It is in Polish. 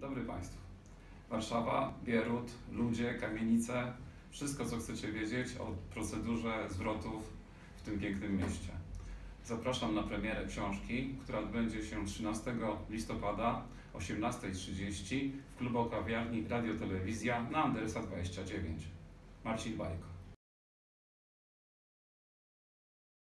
Dzień dobry Państwu. Warszawa, Bierut, ludzie, kamienice, wszystko co chcecie wiedzieć o procedurze zwrotów w tym pięknym mieście. Zapraszam na premierę książki, która odbędzie się 13 listopada 18:30 w klubu kawiarni Radio Telewizja na Andersa 29. Marcin Bajko.